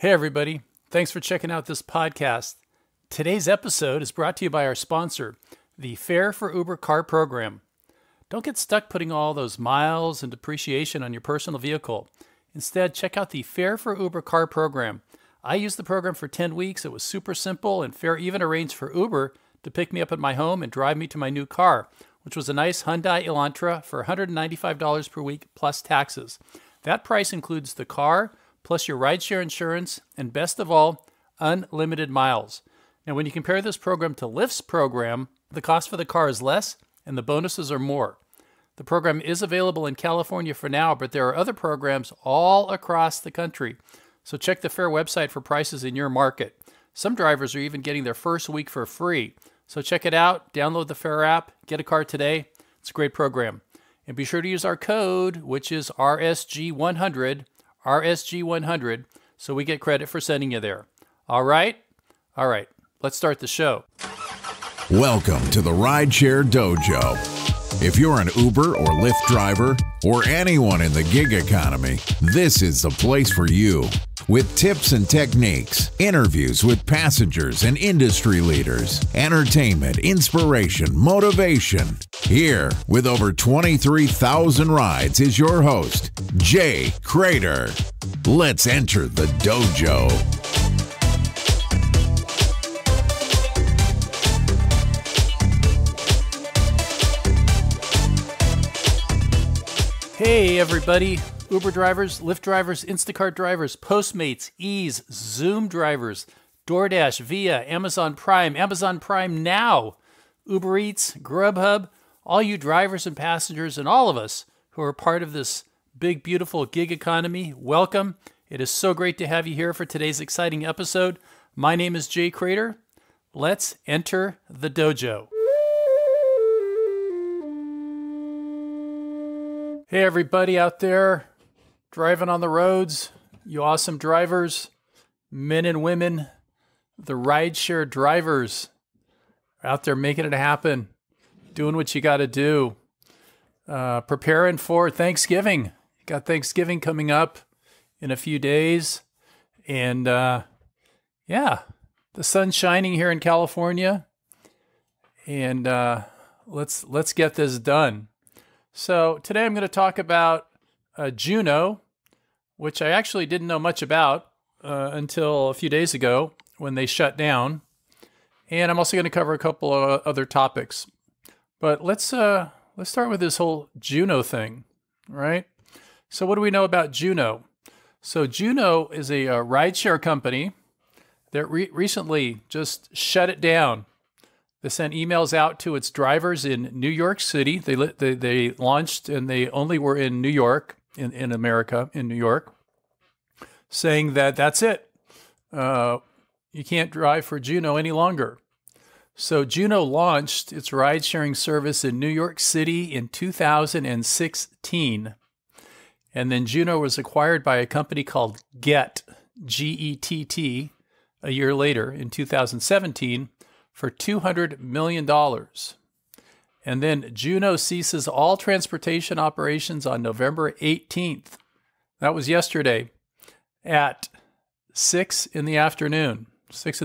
Hey, everybody. Thanks for checking out this podcast. Today's episode is brought to you by our sponsor, the Fare for Uber Car Program. Don't get stuck putting all those miles and depreciation on your personal vehicle. Instead, check out the Fare for Uber Car Program. I used the program for 10 weeks. It was super simple, and Fare even arranged for Uber to pick me up at my home and drive me to my new car, which was a nice Hyundai Elantra for $195 per week plus taxes. That price includes the car, plus your rideshare insurance, and best of all, unlimited miles. Now, when you compare this program to Lyft's program, the cost for the car is less and the bonuses are more. The program is available in California for now, but there are other programs all across the country. So check the Fare website for prices in your market. Some drivers are even getting their first week for free. So check it out, download the Fare app, get a car today. It's a great program. And be sure to use our code, which is RSG100, RSG100, so we get credit for sending you there. All right, let's start the show. Welcome to the Rideshare Dojo. If you're an Uber or Lyft driver or anyone in the gig economy, this is the place for you. With tips and techniques, interviews with passengers and industry leaders, entertainment, inspiration, motivation. Here, with over 23,000 rides, is your host, Jay Cradeur. Let's enter the dojo. Hey, everybody. Uber drivers, Lyft drivers, Instacart drivers, Postmates, Ease, Zoom drivers, DoorDash, Via, Amazon Prime Now, Uber Eats, Grubhub, all you drivers and passengers and all of us who are part of this big, beautiful gig economy, welcome. It is so great to have you here for today's exciting episode. My name is Jay Cradeur. Let's enter the dojo. Hey, everybody out there. Driving on the roads, you awesome drivers, men and women, the rideshare drivers out there making it happen, doing what you got to do, preparing for Thanksgiving. You got Thanksgiving coming up in a few days, and yeah, the sun's shining here in California, and let's get this done. So today I'm going to talk about Juno, which I actually didn't know much about until a few days ago when they shut down. And I'm also going to cover a couple of other topics. But let's start with this whole Juno thing, right? So what do we know about Juno? So Juno is a rideshare company that recently just shut it down. They sent emails out to its drivers in New York City. They launched, and they only were in New York. In America, in New York, saying that that's it. You can't drive for Juno any longer. So Juno launched its ride-sharing service in New York City in 2016. And then Juno was acquired by a company called GetT, G-E-T-T, a year later in 2017 for $200 million. And then Juno ceases all transportation operations on November 18th. That was yesterday at 6 in the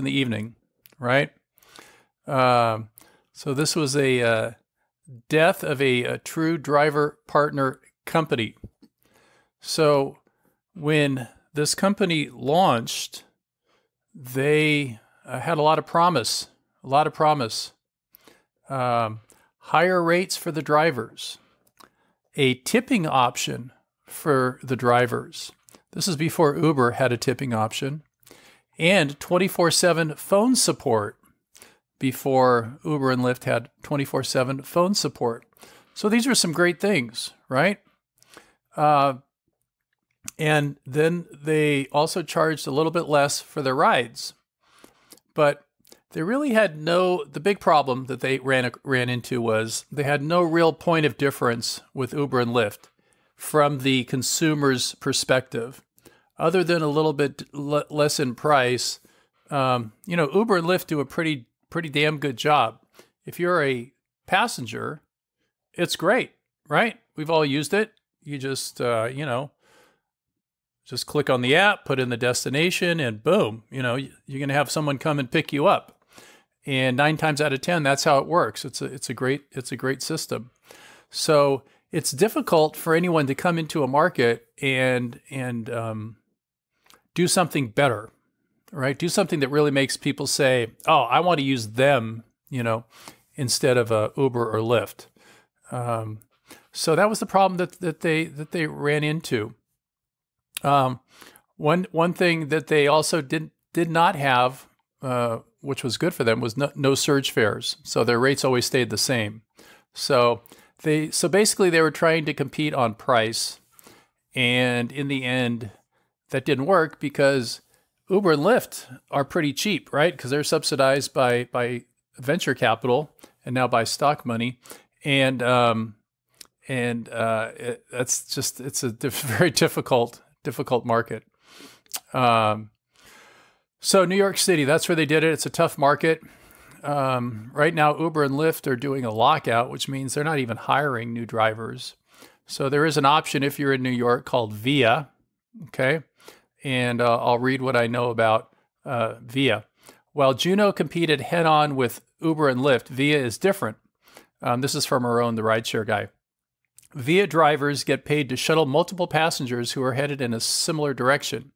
evening, right? So this was a death of a true driver partner company. So when this company launched, they had a lot of promise. Higher rates for the drivers, a tipping option for the drivers. This is before Uber had a tipping option, and 24/7 phone support before Uber and Lyft had 24/7 phone support. So these are some great things, right? And then they also charged a little bit less for their rides, but they really had the big problem that they ran into was they had no real point of difference with Uber and Lyft from the consumer's perspective, other than a little bit less in price. You know, Uber and Lyft do a pretty damn good job. If you're a passenger, it's great, right? We've all used it. You just, you know, Just click on the app, put in the destination, and boom, you know, you're going to have someone come and pick you up. And 9 times out of 10, that's how it works. It's a great system. So it's difficult for anyone to come into a market and do something better, right? Do something that really makes people say, "Oh, I want to use them," you know, instead of Uber or Lyft. So that was the problem that they ran into. One thing that they also did not have, which was good for them, was no surge fares. So their rates always stayed the same. So basically they were trying to compete on price, and in the end, that didn't work because Uber and Lyft are pretty cheap, right? Because they're subsidized by venture capital and now by stock money, and that's just it's a very difficult market. So New York City, that's where they did it. It's a tough market. Right now, Uber and Lyft are doing a lockout, which means they're not even hiring new drivers. So there is an option if you're in New York called VIA, okay? And I'll read what I know about VIA. While Juno competed head-on with Uber and Lyft, VIA is different. This is from our own, the Rideshare Guy. VIA drivers get paid to shuttle multiple passengers who are headed in a similar direction.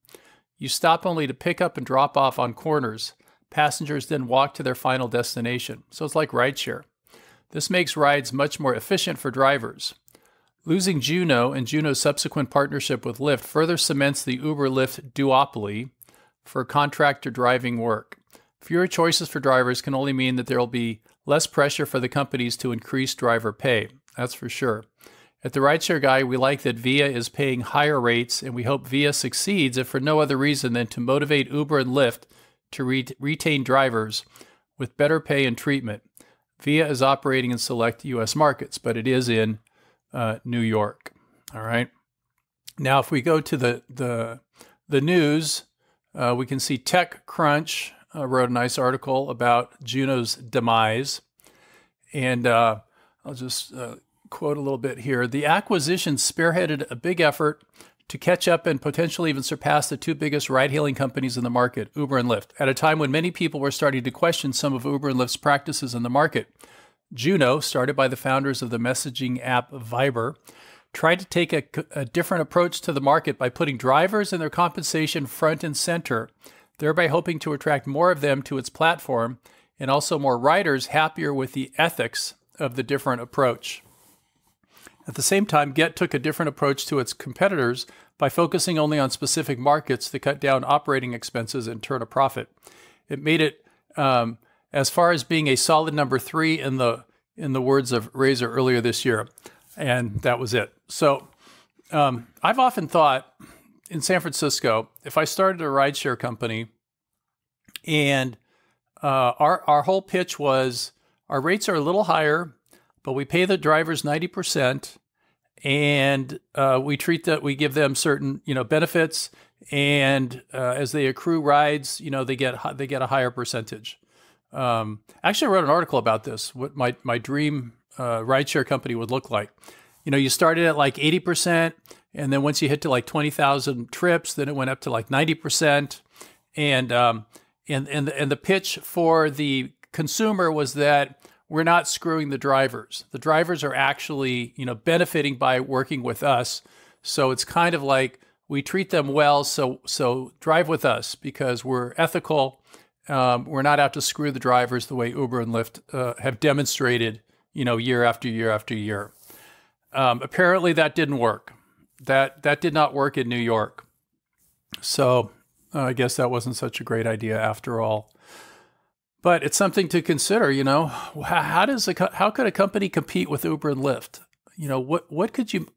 You stop only to pick up and drop off on corners. Passengers then walk to their final destination. So it's like rideshare. This makes rides much more efficient for drivers. Losing Juno and Juno's subsequent partnership with Lyft further cements the Uber-Lyft duopoly for contractor driving work. Fewer choices for drivers can only mean that there will be less pressure for the companies to increase driver pay. That's for sure. At the Rideshare Guy, we like that VIA is paying higher rates, and we hope VIA succeeds if for no other reason than to motivate Uber and Lyft to retain drivers with better pay and treatment. VIA is operating in select U.S. markets, but it is in New York. All right. Now, if we go to the news, we can see TechCrunch wrote a nice article about Juno's demise. And I'll just quote a little bit here. The acquisition spearheaded a big effort to catch up and potentially even surpass the two biggest ride-hailing companies in the market, Uber and Lyft. At a time when many people were starting to question some of Uber and Lyft's practices in the market, Juno, started by the founders of the messaging app Viber, tried to take a different approach to the market by putting drivers and their compensation front and center, thereby hoping to attract more of them to its platform and also more riders happier with the ethics of the different approach. At the same time, GetT took a different approach to its competitors by focusing only on specific markets to cut down operating expenses and turn a profit. It made it, as far as being a solid number 3 in the words of Razor earlier this year, and that was it. So I've often thought in San Francisco, if I started a rideshare company and our whole pitch was our rates are a little higher, but we pay the drivers 90%, and we give them certain, you know, benefits, and as they accrue rides, you know, they get a higher percentage. Actually, I wrote an article about this. What my dream rideshare company would look like. You know, you started at like 80%, and then once you hit to like 20,000 trips, then it went up to like 90%, and the pitch for the consumer was that we're not screwing the drivers. The drivers are actually, you know, benefiting by working with us. So it's kind of like we treat them well. So drive with us because we're ethical. We're not out to screw the drivers the way Uber and Lyft have demonstrated, you know, year after year after year. Apparently that didn't work. That did not work in New York. So I guess that wasn't such a great idea after all. But it's something to consider, you know. How could a company compete with Uber and Lyft? You know,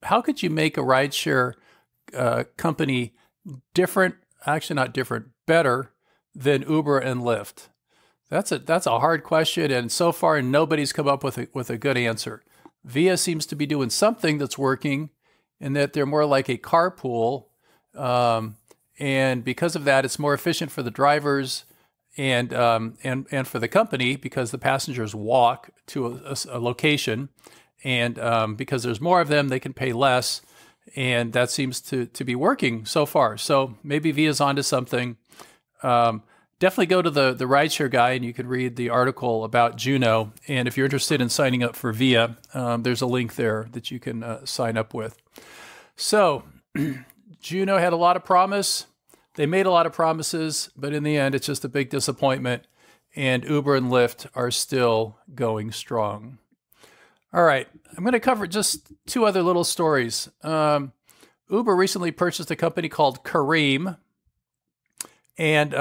how could you make a rideshare company different? Actually, not different, better than Uber and Lyft. That's a hard question, and so far nobody's come up with a good answer. VIA seems to be doing something that's working, in that they're more like a carpool, and because of that, it's more efficient for the drivers. And for the company, because the passengers walk to a location, and because there's more of them, they can pay less, And that seems to be working so far. So maybe Via's onto something. Definitely go to the Rideshare Guy, and you can read the article about Juno. And if you're interested in signing up for Via, there's a link there that you can sign up with. So Juno had a lot of promise. They made a lot of promises, but in the end, it's just a big disappointment. And Uber and Lyft are still going strong. All right, I'm going to cover just two other little stories. Uber recently purchased a company called Careem. And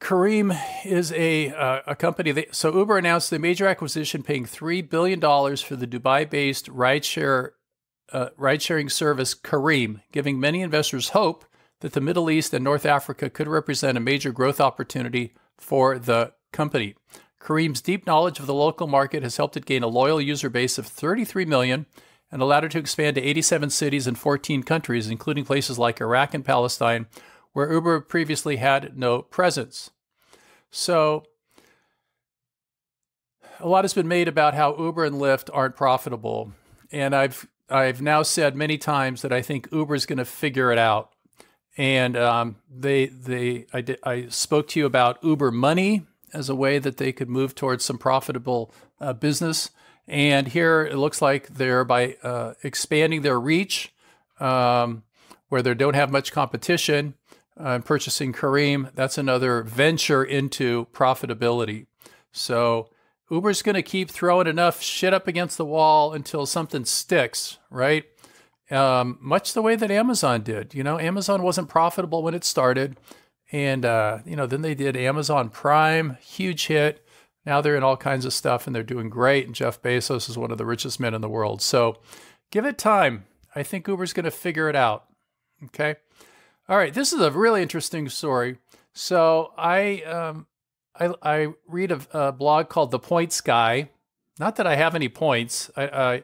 Careem is a company that, so Uber announced the major acquisition, paying $3 billion for the Dubai-based ride-sharing service Careem, giving many investors hope that the Middle East and North Africa could represent a major growth opportunity for the company. Careem's deep knowledge of the local market has helped it gain a loyal user base of 33 million and allowed it to expand to 87 cities in 14 countries, including places like Iraq and Palestine, where Uber previously had no presence. So a lot has been made about how Uber and Lyft aren't profitable. And I've now said many times that I think Uber is going to figure it out. And I spoke to you about Uber Money as a way that they could move towards some profitable business. And here it looks like they're, by expanding their reach, where they don't have much competition, purchasing Careem, that's another venture into profitability. So Uber's going to keep throwing enough shit up against the wall until something sticks, right? Much the way that Amazon did. You know, Amazon wasn't profitable when it started. And, you know, then they did Amazon Prime, huge hit. Now they're in all kinds of stuff and they're doing great. And Jeff Bezos is one of the richest men in the world. So give it time. I think Uber's going to figure it out. Okay. All right, this is a really interesting story. So I read a blog called The Points Guy. Not that I have any points. I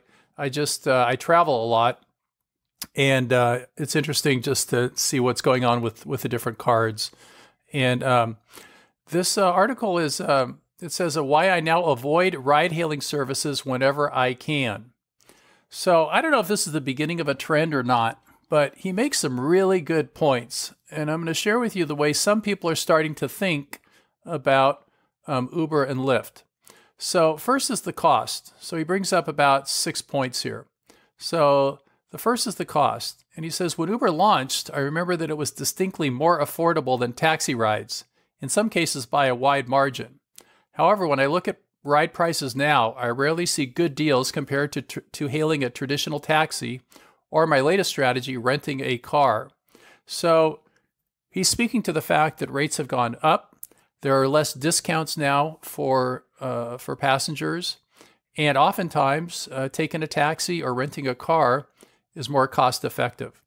travel a lot, and it's interesting just to see what's going on with the different cards. And this article is it says why I now avoid ride-hailing services whenever I can. So I don't know if this is the beginning of a trend or not, but he makes some really good points. And I'm going to share with you the way some people are starting to think about Uber and Lyft. So first is the cost. So he brings up about 6 points here. So the first is the cost. And he says, when Uber launched, I remember that it was distinctly more affordable than taxi rides, in some cases by a wide margin. However, when I look at ride prices now, I rarely see good deals compared to hailing a traditional taxi, or my latest strategy, renting a car. So he's speaking to the fact that rates have gone up. There are less discounts now for passengers. And oftentimes, taking a taxi or renting a car is more cost effective.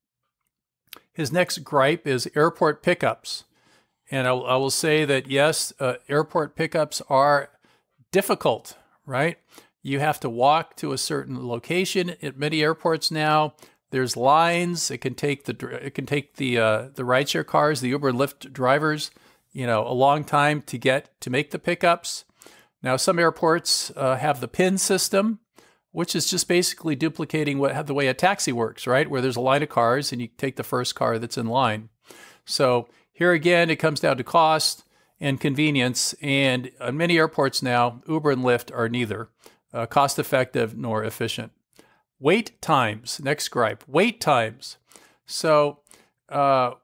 His next gripe is airport pickups. And I will say that, yes, airport pickups are difficult, right? You have to walk to a certain location at many airports now. There's lines. It can take the rideshare cars, the Uber and Lyft drivers, you know, a long time to get to make the pickups. Now some airports have the PIN system, which is just basically duplicating the way a taxi works, right? Where there's a line of cars and you take the first car that's in line. So here again, it comes down to cost and convenience. And on many airports now, Uber and Lyft are neither cost effective nor efficient. Wait times, next gripe, wait times. So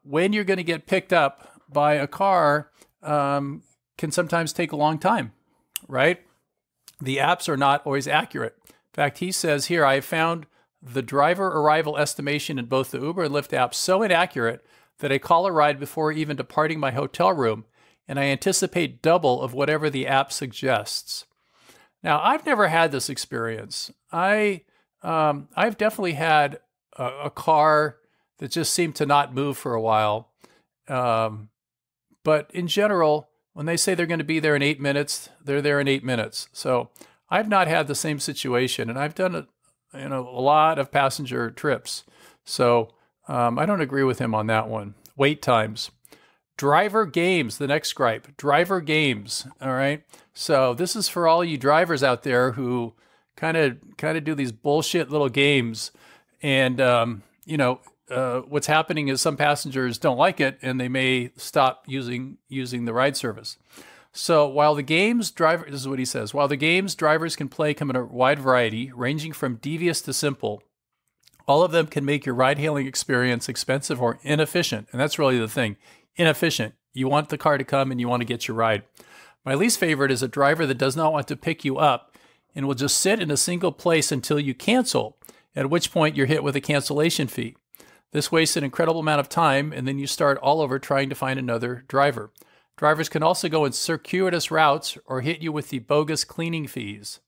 when you're going to get picked up by a car can sometimes take a long time, right? The apps are not always accurate. In fact, he says here, I found the driver arrival estimation in both the Uber and Lyft apps so inaccurate that I call a ride before even departing my hotel room, and I anticipate double of whatever the app suggests. Now, I've never had this experience. I've definitely had a car that just seemed to not move for a while. But in general, when they say they're going to be there in 8 minutes, they're there in 8 minutes. So I've not had the same situation, and I've done a lot of passenger trips. So I don't agree with him on that one. Wait times. Driver games, the next gripe, driver games, all right? So this is for all you drivers out there who kind of do these bullshit little games And, you know, what's happening is some passengers don't like it and they may stop using the ride service. So while the games drivers, this is what he says, while the games drivers can play come in a wide variety, ranging from devious to simple, all of them can make your ride-hailing experience expensive or inefficient. And that's really the thing, inefficient. You want the car to come and you want to get your ride. My least favorite is a driver that does not want to pick you up and will just sit in a single place until you cancel, at which point you're hit with a cancellation fee. This wastes an incredible amount of time, and then you start all over trying to find another driver. Drivers can also go in circuitous routes or hit you with the bogus cleaning fees.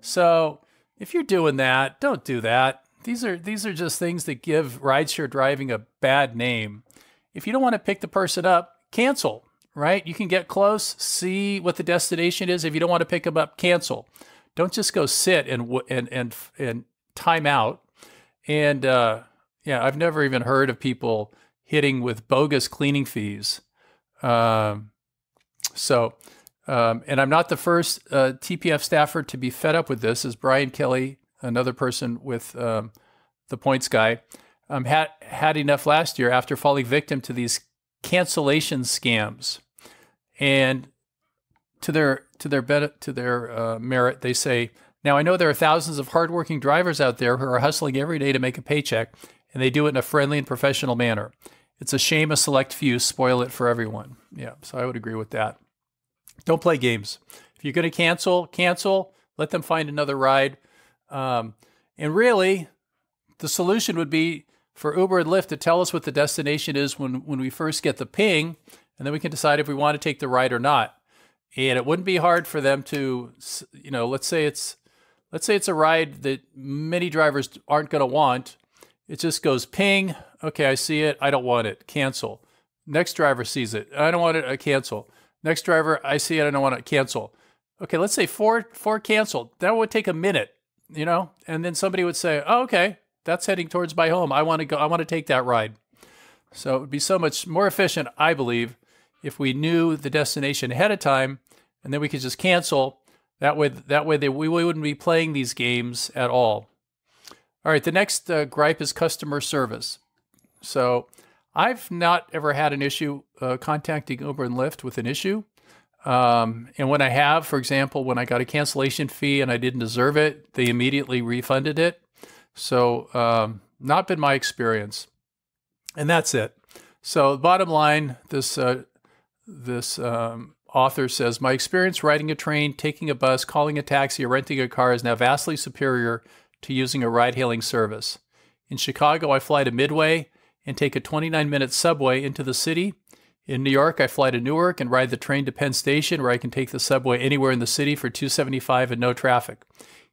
So if you're doing that, don't do that. These are just things that give rideshare driving a bad name. If you don't want to pick the person up, cancel, right? You can get close, see what the destination is. If you don't want to pick them up, cancel. Don't just go sit and time out. And yeah, I've never even heard of people hitting with bogus cleaning fees. And I'm not the first TPF staffer to be fed up with this, as Brian Kelly, another person with The Points Guy, had enough last year after falling victim to these cancellation scams. And to their merit, they say, now I know there are thousands of hardworking drivers out there who are hustling every day to make a paycheck, and they do it in a friendly and professional manner. It's a shame a select few spoil it for everyone. Yeah, so I would agree with that. Don't play games. If you're going to cancel, cancel. Let them find another ride. And really, the solution would be for Uber and Lyft to tell us what the destination is when we first get the ping, and then we can decide if we want to take the ride or not. And it wouldn't be hard for them to, you know, let's say it's a ride that many drivers aren't going to want. It just goes ping. Okay, I see it. I don't want it. Cancel. Next driver sees it. I don't want it. I cancel. Next driver, I see it. I don't want it. Cancel. Okay, let's say four canceled. That would take a minute, you know? And then somebody would say, oh, okay, that's heading towards my home. I want to go. I want to take that ride. So it would be so much more efficient, I believe, if we knew the destination ahead of time, and then we could just cancel. That way we wouldn't be playing these games at all. All right, the next gripe is customer service. So I've not ever had an issue contacting Uber and Lyft with an issue. And when I have, for example, when I got a cancellation fee and I didn't deserve it, they immediately refunded it. So not been my experience. And that's it. So bottom line, this author says, my experience riding a train, taking a bus, calling a taxi, or renting a car is now vastly superior to using a ride-hailing service. In Chicago, I fly to Midway and take a 29-minute subway into the city. In New York, I fly to Newark and ride the train to Penn Station, where I can take the subway anywhere in the city for $2.75 and no traffic.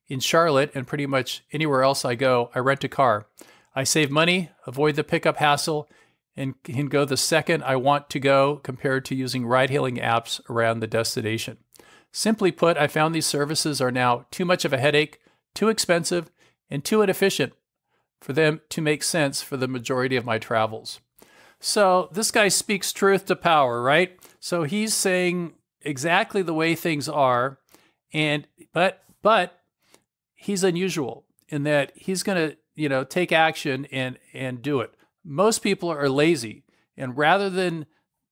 In Charlotte, and pretty much anywhere else I go, I rent a car. I save money, avoid the pickup hassle, and can go the second I want to go compared to using ride-hailing apps around the destination. Simply put, I found these services are now too much of a headache, too expensive, and too inefficient for them to make sense for the majority of my travels. So this guy speaks truth to power, right? So he's saying exactly the way things are, and but he's unusual in that he's going to, you know, take action and do it. Most people are lazy, and rather than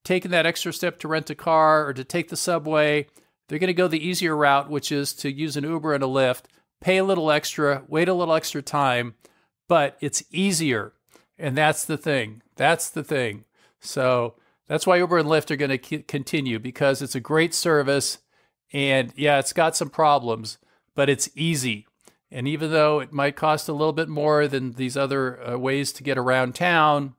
taking that extra step to rent a car or to take the subway, they're going to go the easier route, which is to use an Uber and a Lyft, pay a little extra, wait a little extra time, but it's easier. And that's the thing. That's the thing. So that's why Uber and Lyft are going to continue, because it's a great service. And yeah, it's got some problems, but it's easy. And even though it might cost a little bit more than these other ways to get around town,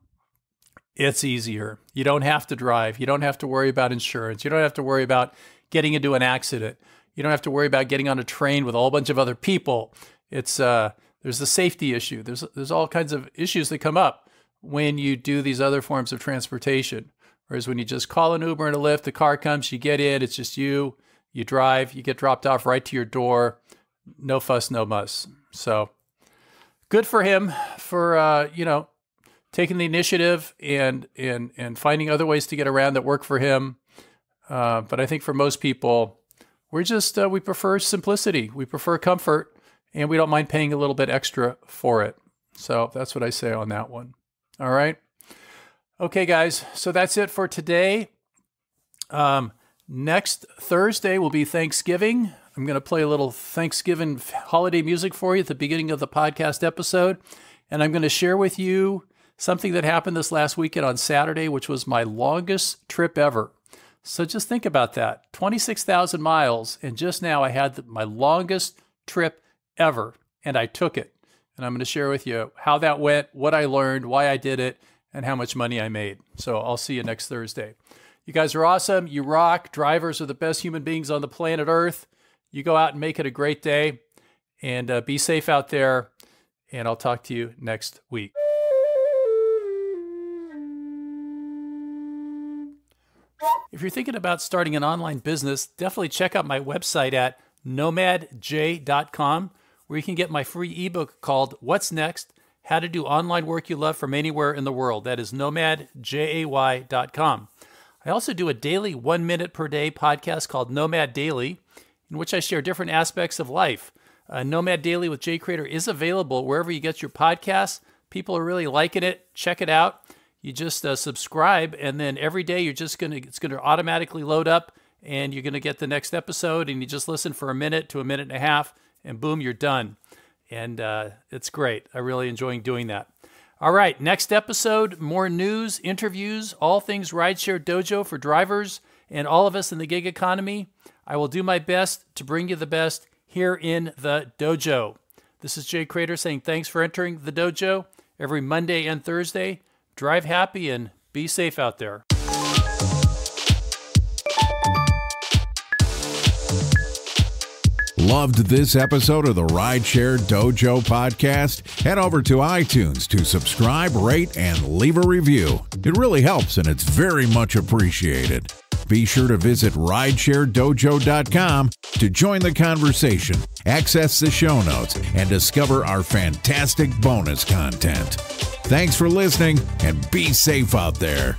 it's easier. You don't have to drive. You don't have to worry about insurance. You don't have to worry about getting into an accident. You don't have to worry about getting on a train with a whole bunch of other people. It's there's the safety issue. There's all kinds of issues that come up when you do these other forms of transportation. Whereas when you just call an Uber and a Lyft, the car comes, you get in, it's just you. You drive, you get dropped off right to your door. No fuss, no muss. So good for him for you know, taking the initiative and finding other ways to get around that work for him. But I think for most people, we're just, we prefer simplicity, we prefer comfort, and we don't mind paying a little bit extra for it. So that's what I say on that one. All right. Okay, guys. So that's it for today. Next Thursday will be Thanksgiving. I'm going to play a little Thanksgiving holiday music for you at the beginning of the podcast episode. And I'm going to share with you something that happened this last weekend on Saturday, which was my longest trip ever. So just think about that. 26,000 miles. And just now I had my longest trip ever. And I took it. And I'm going to share with you how that went, what I learned, why I did it, and how much money I made. So I'll see you next Thursday. You guys are awesome. You rock. Drivers are the best human beings on the planet Earth. You go out and make it a great day. And be safe out there. And I'll talk to you next week. If you're thinking about starting an online business, definitely check out my website at nomadjay.com, where you can get my free ebook called What's Next? How to Do Online Work You Love from Anywhere in the World. That is nomadjay.com. I also do a daily 1 minute per day podcast called Nomad Daily, in which I share different aspects of life. Nomad Daily with Jay Cradeur is available wherever you get your podcasts. People are really liking it. Check it out. You just subscribe, and then every day you're just it's gonna automatically load up, and you're gonna get the next episode. And you just listen for a minute to a minute and a half, and boom, you're done. And it's great. I really enjoy doing that. All right, next episode, more news, interviews, all things Rideshare Dojo for drivers and all of us in the gig economy. I will do my best to bring you the best here in the dojo. This is Jay Cradeur saying thanks for entering the dojo every Monday and Thursday. Drive happy and be safe out there. Loved this episode of the Rideshare Dojo podcast? Head over to iTunes to subscribe, rate, and leave a review. It really helps, and it's very much appreciated. Be sure to visit ridesharedojo.com to join the conversation, access the show notes, and discover our fantastic bonus content. Thanks for listening, and be safe out there.